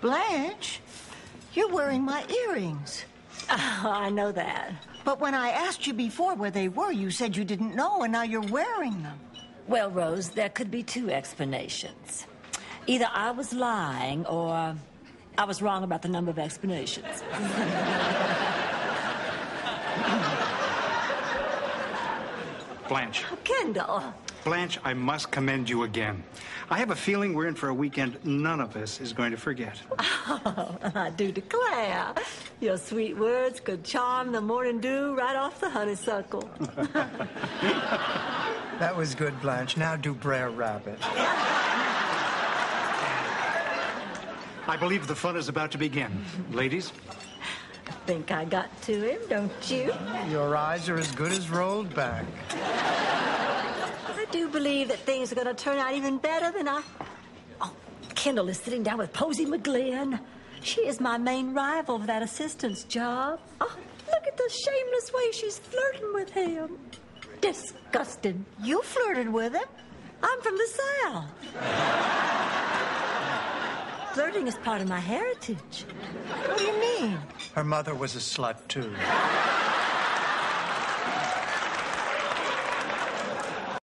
Blanche, you're wearing my earrings. Oh, I know that. But when I asked you before where they were, you said you didn't know, and now you're wearing them. Well, Rose, there could be two explanations. Either I was lying, or I was wrong about the number of explanations. Blanche. Kendall. Blanche, I must commend you again. I have a feeling we're in for a weekend none of us is going to forget. Oh, I do declare. Your sweet words could charm the morning dew right off the honeysuckle. That was good, Blanche. Now do Brer Rabbit. I believe the fun is about to begin. Ladies? I think I got to him, don't you? Your eyes are as good as rolled back. I do believe that things are going to turn out even better than I... Oh, Kendall is sitting down with Posey McGlynn. She is my main rival for that assistant's job. Oh, look at the shameless way she's flirting with him. Disgusting. You flirted with him? I'm from the South. Flirting is part of my heritage. What do you mean? Her mother was a slut, too.